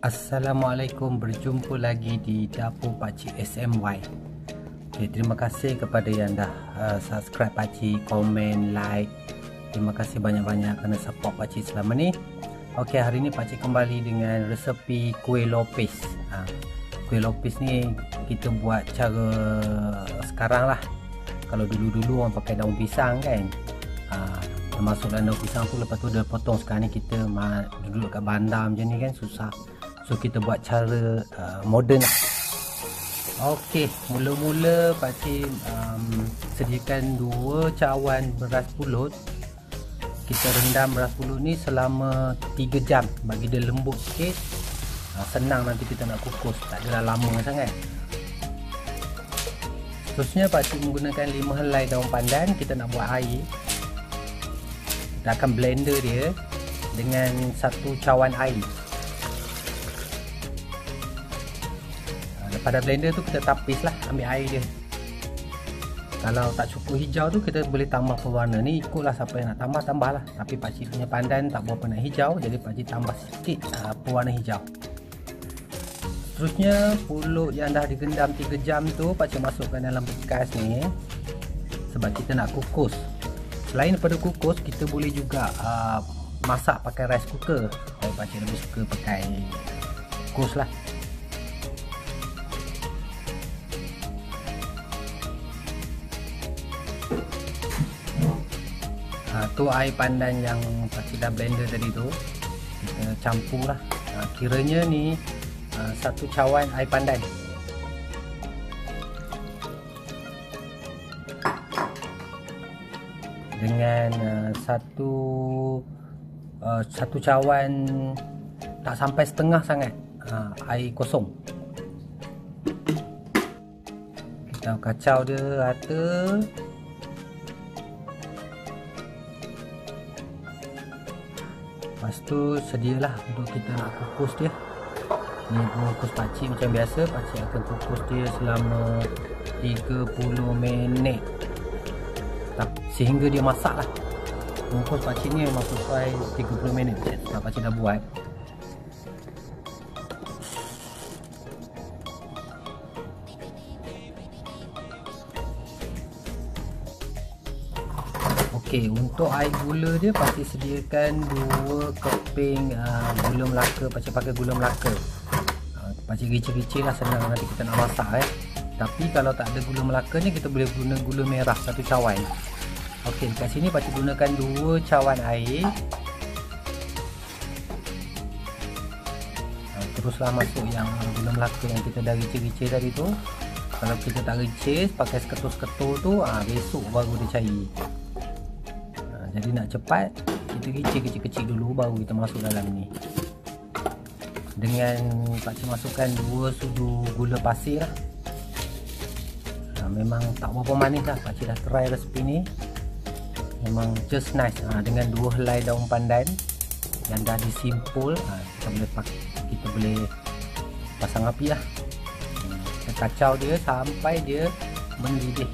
Assalamualaikum, berjumpa lagi di Dapur Pakcik SMY. Okay, terima kasih kepada yang dah subscribe Pakcik, komen, like. Terima kasih banyak-banyak kerana support Pakcik selama ni. Okey, hari ni Pakcik kembali dengan resepi kuih lopis. Kuih lopis ni kita buat cara sekarang lah. Kalau dulu-dulu orang pakai daun pisang kan, masukkan daun pisang tu, lepas tu dia potong. Sekarang ni kita duduk kat bandar macam ni kan, susah. So kita buat cara moden lah. Okey, mula-mula Pakcik sediakan 2 cawan beras pulut. Kita rendam beras pulut ni selama 3 jam bagi dia lembut sikit. Senang nanti kita nak kukus, tak adalah lama sangat. Seterusnya Pakcik menggunakan 5 helai daun pandan. Kita nak buat air. Kita akan blender dia dengan 1 cawan air. Pada blender tu kita tapis lah, ambil air dia. Kalau tak cukup hijau tu kita boleh tambah pewarna ni, ikutlah siapa yang nak tambah, tambahlah. Tapi Pakcik punya pandan tak berapa nak hijau, jadi Pakcik tambah sikit pewarna hijau. Seterusnya pulut yang dah digendam 3 jam tu Pakcik masukkan dalam bekas ni, sebab kita nak kukus. Selain daripada kukus, kita boleh juga masak pakai rice cooker. Kalau Pakcik lebih suka pakai kukus lah. Tu air pandan yang Pakcik dah blender tadi tu kita campur lah. Kiranya ni 1 cawan air pandan. Dengan 1 cawan, tak sampai setengah sangat, air kosong. Kita kacau dia rata. Lepas tu sedialah untuk kita nak kukus dia. Ni kukus Pakcik macam biasa, Pakcik akan kukus dia selama 30 minit sehingga dia masak lah. Kukus Pakcik ni memang sesuai 30 minit sebab Pakcik dah buat. Okey, untuk air gula dia Pakcik sediakan 2 keping gula Melaka. Pakcik pakai gula Melaka. Pakcik ricin-ricin lah, senang nanti kita nak masak. Tapi kalau tak ada gula Melaka ni, kita boleh guna gula merah 1 cawan. Okey, dekat sini Pakcik gunakan 2 cawan air. Teruslah masuk yang gula Melaka yang kita dah ricin-ricin tadi tu. Kalau kita tak ricin, pakai seketul-seketul tu, besok baru dia cair. Jadi nak cepat, kita ricin kecil-kecil dulu baru kita masuk dalam ni. Dengan Pakcik masukkan 2 sudu gula pasir lah. Memang tak berapa manis lah, Pakcik dah try resipi ni. Memang just nice. Dengan 2 helai daun pandan yang dah disimpul, kita boleh pasang api lah. Kita kacau dia sampai dia mendidih.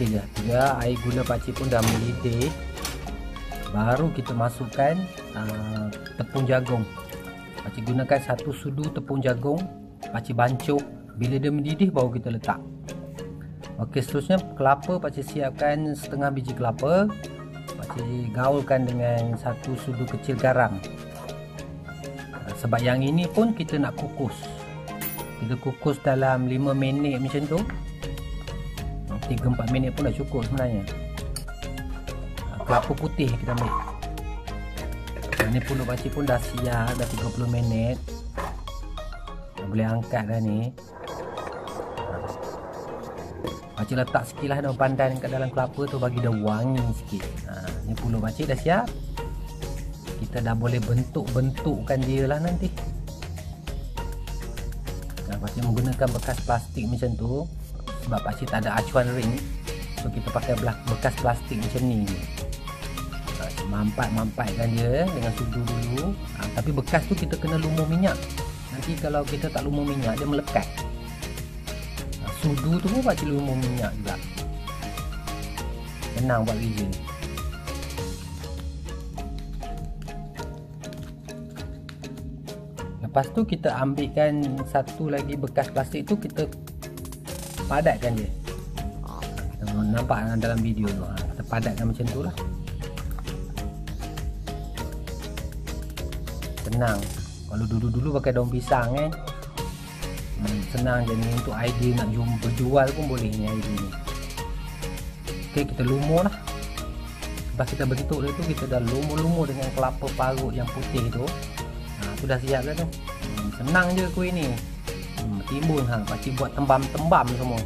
Okey dah, air gula Pakcik pun dah mendidih. Baru kita masukkan tepung jagung. Pakcik gunakan 1 sudu tepung jagung. Pakcik bancuh. Bila dia mendidih baru kita letak. Okey, seterusnya kelapa. Pakcik siapkan setengah biji kelapa. Pakcik gaulkan dengan 1 sudu kecil garam. Sebab yang ini pun kita nak kukus. Kita kukus dalam 5 minit macam tu. 3-4 minit pun dah cukup sebenarnya. Kelapa putih kita ambil. Ini pulut Pakcik pun dah siap, dah 30 minit. Boleh angkat dah ni. Pakcik letak sikit lah daun pandan kat dalam kelapa tu bagi dia wangi sikit. Ini pulut Pakcik dah siap. Kita dah boleh bentuk-bentukkan dia lah nanti. Pakcik menggunakan bekas plastik macam tu. Sebab Pakcik tak ada acuan ring, so kita pakai bekas plastik macam ni. Mampat-mampatkan dia dengan sudu dulu. Tapi bekas tu kita kena lumur minyak. Nanti kalau kita tak lumur minyak, dia melekat. Sudu tu pun Pakcik lumur minyak juga. Senang buat kerja ni. Lepas tu kita ambilkan satu lagi bekas plastik tu, kita padatkan dia. Nampak dalam video tu, kita padatkan macam tu lah. Senang. Kalau dulu-dulu pakai daun pisang kan, senang. Jadi untuk idea nak berjual pun boleh ni idea ni. Ok, kita lumur lah. Lepas kita bentuk dia tu, kita dah lumur-lumur dengan kelapa parut yang putih tu. Tu dah siap dah tu. Senang je kuih ni. Timbun hang, pakcik buat tembam-tembam semua.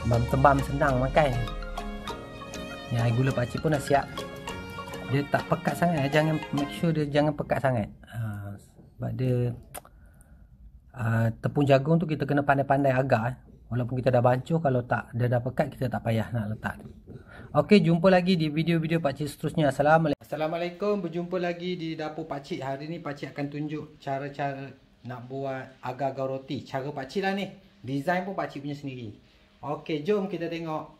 Tembam-tembam senang makan. Ya, gula pakcik pun dah siap. Dia tak pekat sangat, jangan, make sure dia jangan pekat sangat. Sebab dia tepung jagung tu kita kena pandai-pandai agak Walaupun kita dah bancuh, kalau tak dia dah pekat, kita tak payah nak letak. Okey, jumpa lagi di video-video pakcik seterusnya. Assalamualaikum. Berjumpa lagi di dapur pakcik. Hari ni pakcik akan tunjuk cara-cara nak buat agar-agar roti. Cara pakcik lah ni, design pun pakcik punya sendiri. Okey, jom kita tengok.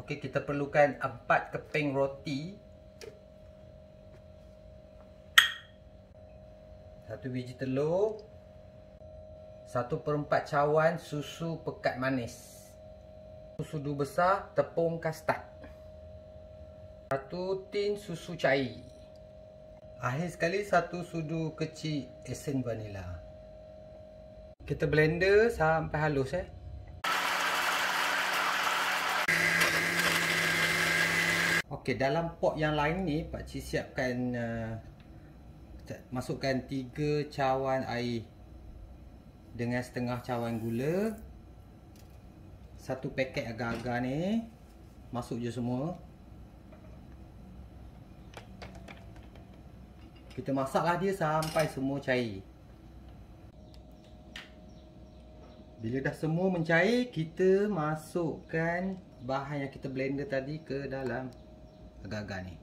Okey, kita perlukan 4 keping roti, 1 biji telur, 1/4 cawan susu pekat manis, sudu besar tepung kastad, 1 tin susu cair, akhir sekali 1 sudu kecil esen vanila. Kita blender sampai halus Okey, dalam pot yang lain ni pakcik siapkan masukkan 3 cawan air dengan setengah cawan gula. 1 paket agar-agar ni masuk je semua. Kita masaklah dia sampai semua cair. Bila dah semua mencair, kita masukkan bahan yang kita blender tadi ke dalam agar-agar ni.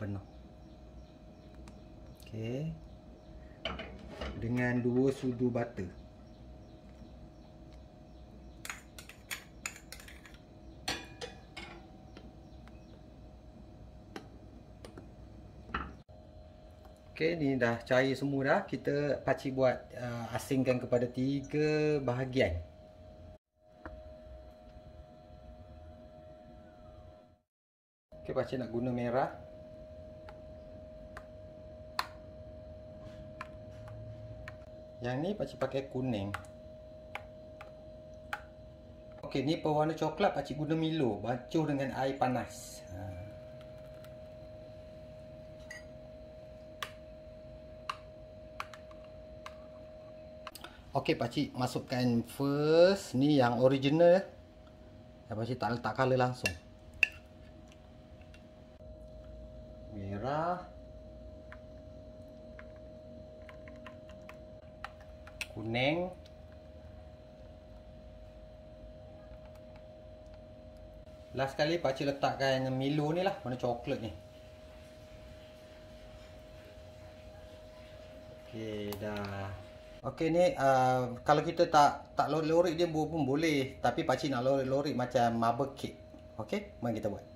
Penuh. Okey. Dengan 2 sudu butter. Okey, ni dah cair semua dah. Kita pakcik buat asingkan kepada 3 bahagian. Okey, pakcik nak guna merah. Yang ni pakcik pakai kuning. Okey, ni pewarna coklat pakcik guna Milo, bancuh dengan air panas. Okey, pakcik masukkan first ni yang original. Pakcik tak letak colour langsung. Merah, kuning, last sekali pakcik letakkan Milo ni lah, warna coklat ni. Okey, dah. Okey, ni kalau kita tak lorik-lorik dia pun boleh, tapi pakcik nak lorik-lorik macam marble cake. Okey, mari kita buat.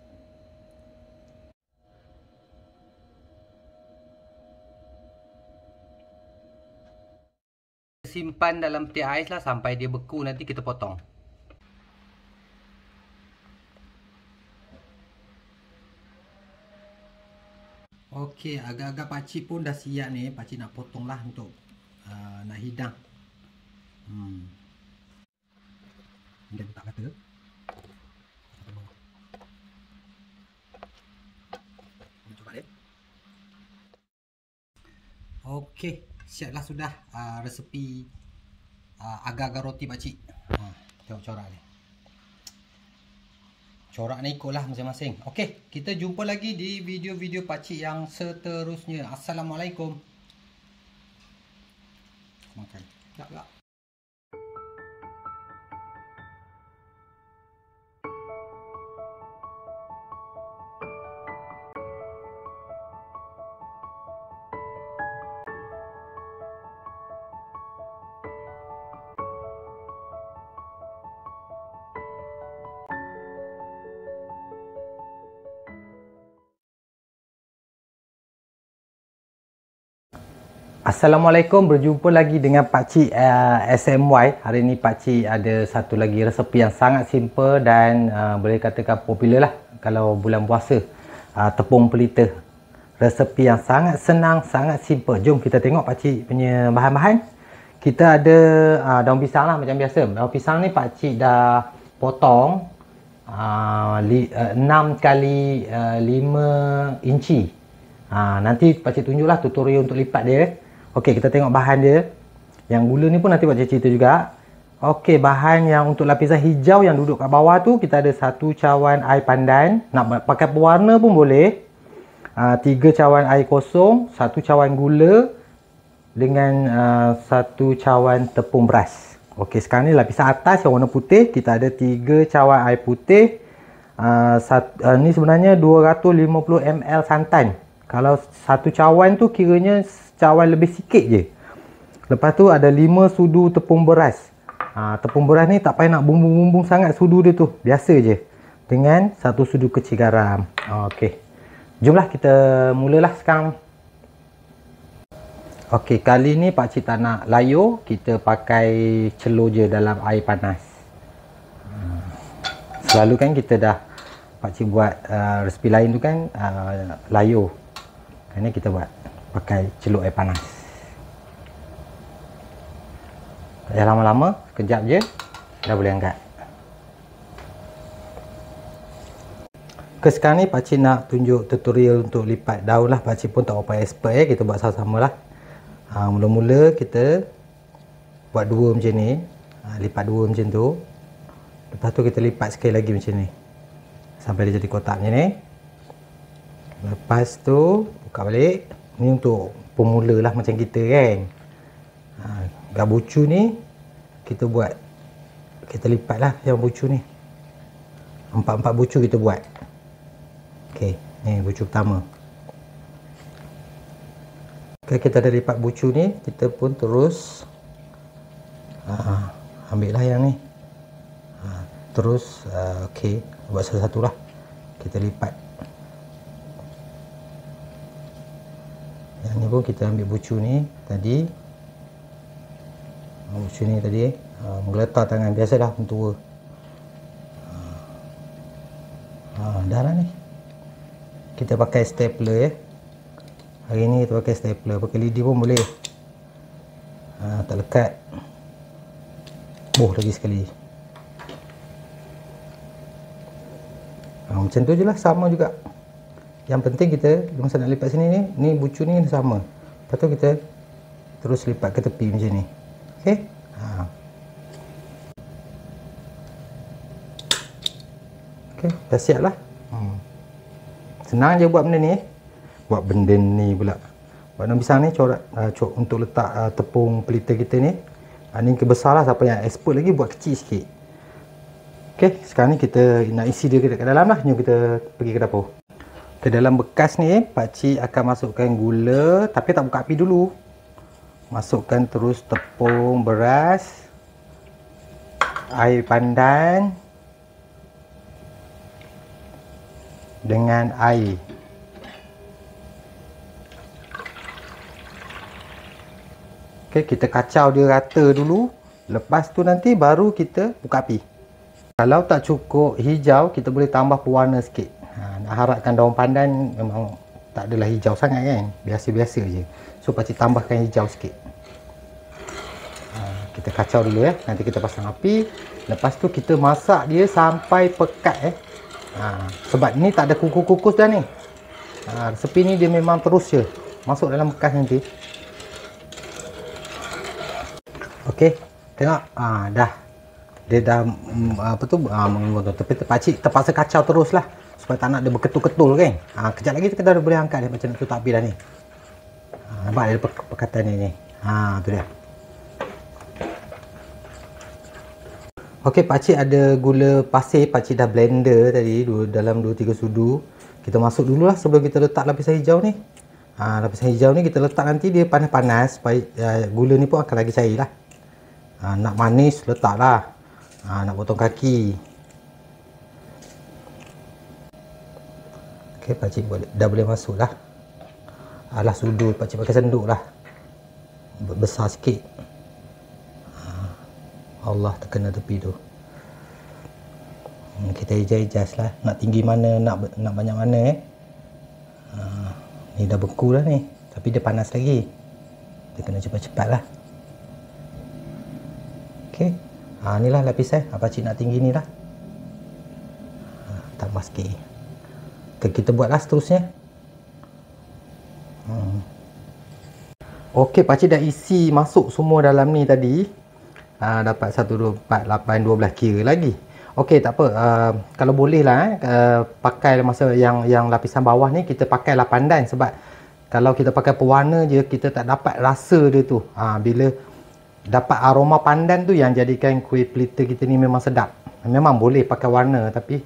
Simpan dalam peti ais lah sampai dia beku, nanti kita potong. Okey, agar-agar pakcik pun dah siap ni. Pakcik nak potong lah untuk nak hidang. Dah tak kata. Cuba dia. Okey, siaplah sudah resepi agar-agar roti pakcik. Tengok corak ni. Corak ni ikutlah masing-masing. Okey, kita jumpa lagi di video-video pakcik yang seterusnya. Assalamualaikum. Makan. Tak. Assalamualaikum, berjumpa lagi dengan Pakcik SMY. Hari ni Pakcik ada satu lagi resepi yang sangat simple dan boleh katakan popular lah kalau bulan puasa. Tepung pelita. Resepi yang sangat senang, sangat simple. Jom kita tengok Pakcik punya bahan-bahan. Kita ada daun pisang lah macam biasa. Daun pisang ni Pakcik dah potong 6 kali 5 inci. Nanti Pakcik tunjuklah tutorial untuk lipat dia. Okey, kita tengok bahan dia. Yang gula ni pun nanti Pakcik cerita juga. Okey, bahan yang untuk lapisan hijau yang duduk kat bawah tu, kita ada 1 cawan air pandan. Nak pakai pewarna pun boleh. 3 cawan air kosong, 1 cawan gula dengan 1 cawan tepung beras. Okey, sekarang ni lapisan atas yang warna putih, kita ada 3 cawan air putih. Ni sebenarnya 250 ml santan. Kalau 1 cawan tu kiranya cawan lebih sikit je. Lepas tu ada 5 sudu tepung beras. Tepung beras ni tak payah nak bumbung-bumbung sangat sudu dia tu, biasa je. Dengan 1 sudu kecil garam. Okey. Jomlah kita mulalah sekarang. Okey, kali ni pak cik tak nak layu, kita pakai celur je dalam air panas. Selalu kan kita dah pak cik buat resipi lain tu kan layu. Ini kita buat pakai celup air panas. Tak payah lama-lama, sekejap je dah boleh angkat. Ke sekarang ni pakcik nak tunjuk tutorial untuk lipat daun lah. Pakcik pun tak apa expert kita buat sama-sama lah. Mula-mula kita buat 2 macam ni, lipat 2 macam tu. Lepas tu kita lipat sekali lagi macam ni sampai dia jadi kotak macam ni. Lepas tu buka balik. Ni untuk pemula lah macam kita kan. Kat bucu ni kita lipat lah yang bucu ni. 4-4 bucu kita buat. Okey, ni bucu pertama. Okey, kita dah lipat bucu ni, kita pun terus ambil lah yang ni. Terus okey, buat satu-satu lah. Kita lipat. Yang ni pun kita ambil bucu ni tadi. Bucu ni tadi menggeletar tangan, biasalah orang tua. Dah lah ni. Kita pakai stapler ya. Hari ni kita pakai stapler, pakai lidi pun boleh. Tak lekat. Lagi sekali. Macam tu je lah, sama juga. Yang penting kita masa nak lipat sini ni, ni bucu ni sama. Lepas tu kita terus lipat ke tepi macam ni. Okey. Okey, dah siap lah. Senang je buat benda ni. Buat benda ni pula. Buat daun pisang ni corak untuk letak tepung pelita kita ni. Ni kebesar lah, siapa yang expert lagi buat kecil sikit. Okey, sekarang ni kita nak isi dia kat dalam lah. Jom kita pergi ke dapur. Ke dalam bekas ni pakcik akan masukkan gula, tapi tak buka api dulu. Masukkan terus tepung beras, air pandan dengan air. Okey, kita kacau dia rata dulu. Lepas tu nanti baru kita buka api. Kalau tak cukup hijau, kita boleh tambah pewarna sikit. Nak harapkan daun pandan memang tak adalah hijau sangat kan, biasa-biasa je. So pakcik tambahkan hijau sikit. Kita kacau dulu ya. Nanti kita pasang api. Lepas tu kita masak dia sampai pekat. Sebab ni tak ada kukus-kukus dah ni. Resepi ni dia memang terus je masuk dalam bekas nanti. Okey, tengok dah. Dia dah mengembang tu. Tapi pakcik terpaksa kacau terus lah supaya tak nak dia berketul-ketul kan. Kejap lagi kita dah boleh angkat dia macam nak tutup api dah ni. Nampak dia perkataan dia ni. Tu dia. Okey, pakcik ada gula pasir. Pakcik dah blender tadi dalam 2-3 sudu. Kita masuk dululah sebelum kita letak lapisan hijau ni. Lapisan hijau ni kita letak nanti dia panas-panas supaya gula ni pun akan lagi cair lah. Nak manis letaklah. Nak potong kaki. Okey, pakcik dah boleh masuk lah. Alah, sudut pakcik pakai senduk lah. besar sikit. Allah terkena tepi tu. Kita ejas-ejas lah. Nak tinggi mana, nak banyak mana Ni dah beku lah ni. Tapi dia panas lagi. Dia kena cepat-cepat lah. Ok. Ni lah lapis pakcik nak tinggi ni lah. Tambah sikit. Kita buat lah seterusnya. Ok, pakcik dah isi masuk semua dalam ni tadi. Dapat 1, 2, 4, 8, 12 kira lagi. Okey, tak apa. Kalau boleh lah pakai masa yang lapisan bawah ni kita pakailah pandan, sebab kalau kita pakai pewarna je kita tak dapat rasa dia tu. Bila dapat aroma pandan tu yang jadikan kuih pelita kita ni memang sedap. Memang boleh pakai warna, tapi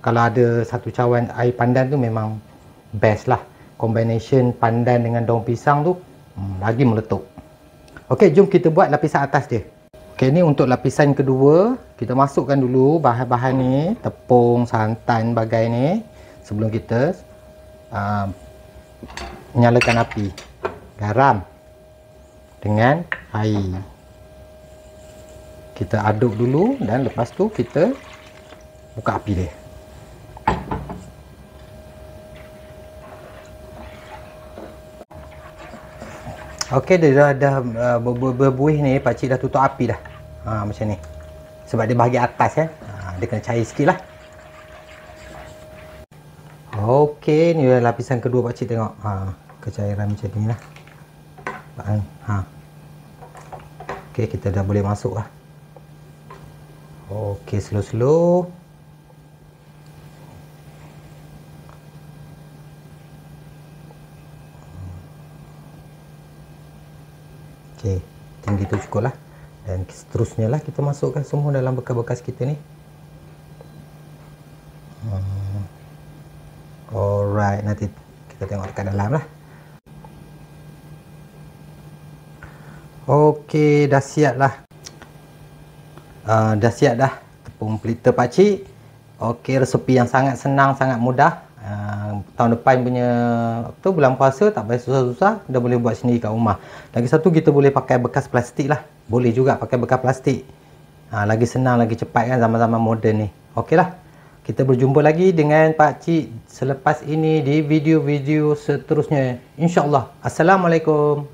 kalau ada satu cawan air pandan tu memang best lah. Combination pandan dengan daun pisang tu lagi meletup. Okey, jom kita buat lapisan atas dia. Okey, ni untuk lapisan kedua, kita masukkan dulu bahan-bahan ni, tepung, santan, bagai ni sebelum kita nyalakan api. Garam dengan air. Kita aduk dulu dan lepas tu kita buka api dia. Okey, dia dah berbuih ni, pakcik dah tutup api dah. Macam ni. Sebab dia bahagian atas kan. Dia kena cair sikit lah. Okey, ni lapisan kedua pakcik tengok. Kecairan macam ni lah. Okey, kita dah boleh masuk lah. Okey, slow-slow. Okey, tinggi tu cukup lah. Dan seterusnya lah kita masukkan semua dalam bekas-bekas kita ni. Alright, nanti kita tengok dekat dalam lah. Okey, dah siap lah. Dah siap dah tepung pelita pakcik. Okey, resepi yang sangat senang, sangat mudah. Tahun depan punya bulan puasa tak payah susah-susah, dah boleh buat sendiri kat rumah. Lagi satu, kita boleh pakai bekas plastik lah. Boleh juga pakai bekas plastik. Lagi senang, lagi cepat kan, zaman-zaman moden ni. Okey lah, kita berjumpa lagi dengan pakcik selepas ini di video-video seterusnya, InsyaAllah. Assalamualaikum.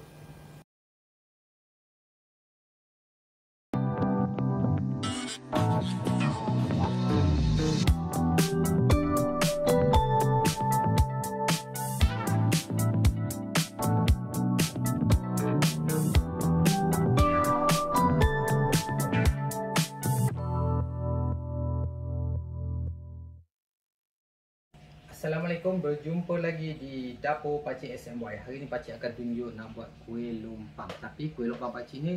Assalamualaikum, berjumpa lagi di Dapur Pakcik SMY. Hari ni pakcik akan tunjuk nak buat kuih lompang. Tapi kuih lompang pakcik ni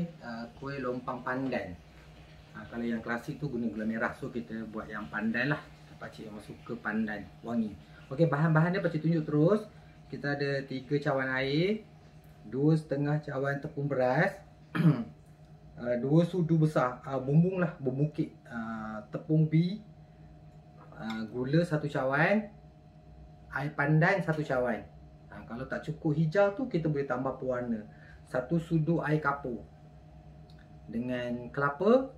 kuih lompang pandan. Kalau yang klasik tu guna gula merah, so kita buat yang pandan lah. Pakcik memang suka pandan, wangi. Okey, bahan-bahan dia pakcik tunjuk terus. Kita ada 3 cawan air, 2,5 cawan tepung beras, 2 sudu besar bumbung lah, bumbukit, tepung B, gula 1 cawan, air pandan 1 cawan. Kalau tak cukup hijau tu kita boleh tambah pewarna. 1 sudu air kapur dengan kelapa.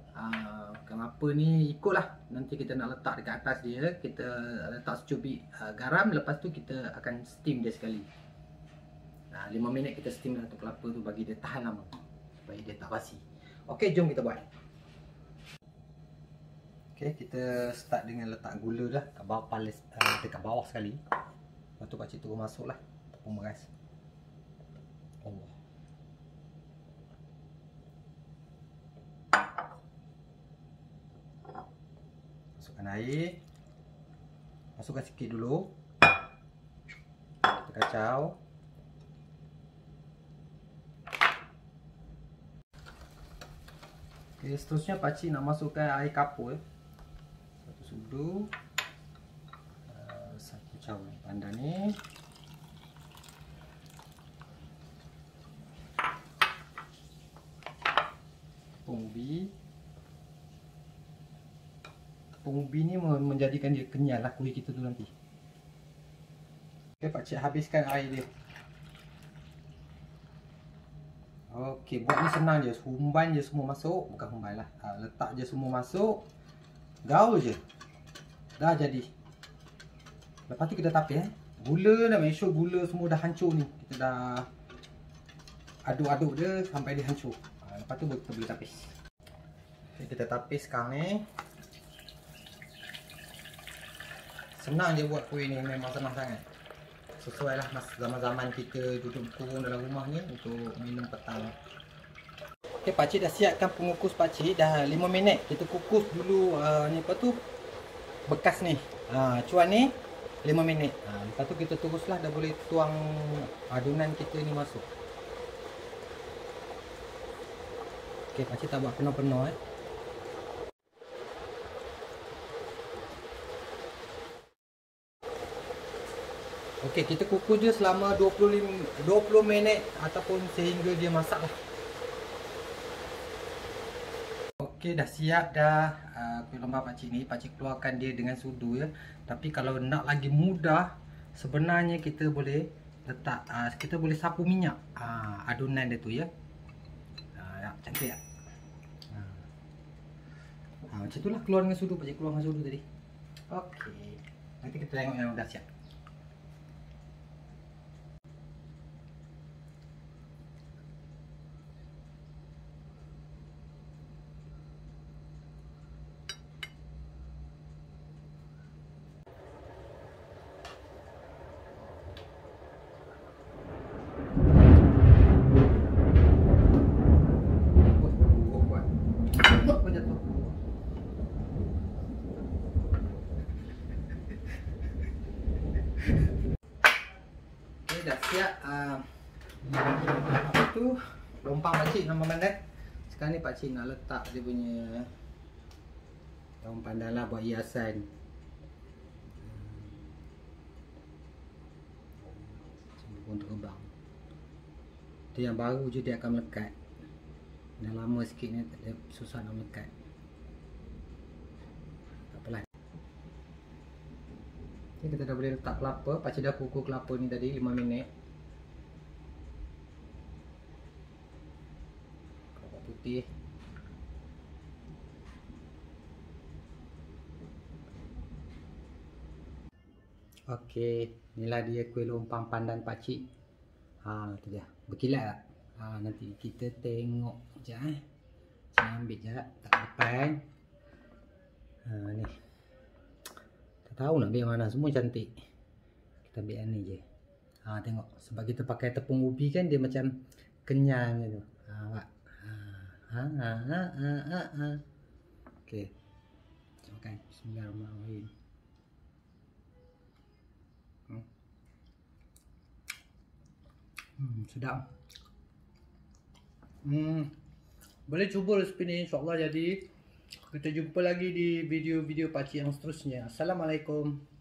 Kelapa ni ikutlah, nanti kita nak letak dekat atas dia, kita letak secubit garam, lepas tu kita akan steam dia sekali. 5 minit kita steam dah tu kelapa tu, bagi dia tahan lama, supaya dia tak basi. Okey, jom kita buat. Okey, kita start dengan letak gula dah kat bawah, dekat bawah sekali. Lepas tu pakcik turun masuklah tepung beras. Masukkan air. Masukkan sikit dulu. Kita kacau. Okey, seterusnya pakcik nak masukkan air kapur. 1 sudu, 1 cawan pandan ni. Tepung ubi. Tepung ubi ni menjadikan dia kenyal lah kuih kita tu nanti. Okey, pakcik habiskan air dia. Okey, buat ni senang je. Humban je semua masuk. Bukan humban lah. Letak je semua masuk. Gaul je. Dah jadi. Lepas tu kita tapis Gula dah, make sure gula semua dah hancur ni. Kita dah aduk-aduk dia sampai dia hancur. Lepas tu kita boleh tapis. Okay, kita tapis sekarang ni. Senang je buat kuih ni. Memang senang sangat. Sesuai lah zaman-zaman kita duduk kurung dalam rumah ni untuk minum petang. Ok, pakcik dah siapkan pengukus pakcik. Dah 5 minit kita kukus dulu ni apa tu, bekas ni, cuan ni 5 minit. Lepas tu kita teruslah dah boleh tuang adunan kita ni masuk. Ok, pakcik tak buat penuh-penuh Okey, kita kukus dia selama 20 minit ataupun sehingga dia masak lah. Okey, dah siap dah kuih lompang pakcik ni. Pakcik keluarkan dia dengan sudu ya. Tapi kalau nak lagi mudah, sebenarnya kita boleh letak, kita boleh sapu minyak adunan dia tu ya. Cantik tak? Macam tu lah, keluar dengan sudu. Pakcik keluar dengan sudu tadi. Okey, nanti kita tengok yang dah siap. Dah siap apa tu, lompang pakcik lompang pandan. Sekarang ni pakcik nak letak dia punya daun pandan lah buat hiasan. Burung terbang tu yang baru je dia akan melekat. Dah lama sikit ni dia susah nak melekat. Ni kita dah boleh letak kelapa. Pakcik dah kukus kelapa ni tadi 5 minit. Kelapa putih. Okey, inilah dia kuih lompang pandan pakcik. Tu dia. Berkilat tak? Nanti kita tengok sekejap Saya ambil sekejap, tak depan. Ni tahu nak ambil mana, semua cantik. Kita ambil yang ni je. Tengok, sebab kita pakai tepung ubi kan, dia macam kenyal macam tu. Okey, kita makan. Bismillahirrahmanirrahim. Sedap. Boleh cuba resipi ni, insyaAllah jadi. Kita jumpa lagi di video-video pakcik yang seterusnya. Assalamualaikum.